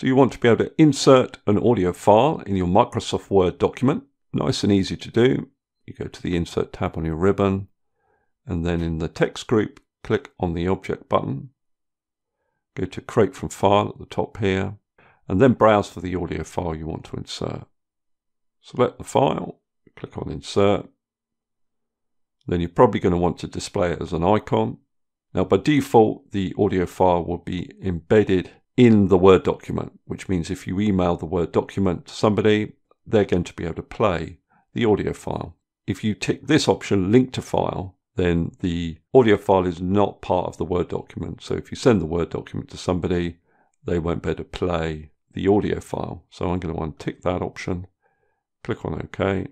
So you want to be able to insert an audio file in your Microsoft Word document. Nice and easy to do. You go to the Insert tab on your ribbon, and then in the text group, click on the Object button. Go to Create from File at the top here, and then browse for the audio file you want to insert. Select the file, click on Insert. Then you're probably going to want to display it as an icon. Now, by default, the audio file will be embedded in the Word document, which means if you email the Word document to somebody, they're going to be able to play the audio file. If you tick this option, Link to File, then the audio file is not part of the Word document. So if you send the Word document to somebody, they won't be able to play the audio file. So I'm going to untick that option, click on OK.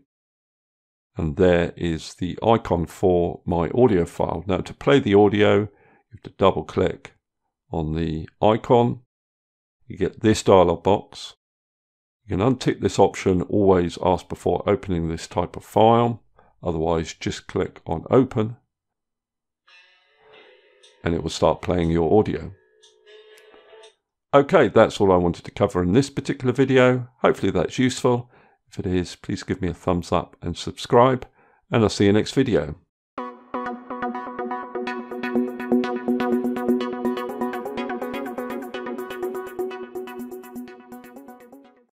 And there is the icon for my audio file. Now, to play the audio, you have to double click on the icon. You get this dialog box. You can untick this option, always ask before opening this type of file. Otherwise, just click on Open, and it will start playing your audio. Okay, that's all I wanted to cover in this particular video. Hopefully that's useful. If it is, please give me a thumbs up and subscribe, and I'll see you next video.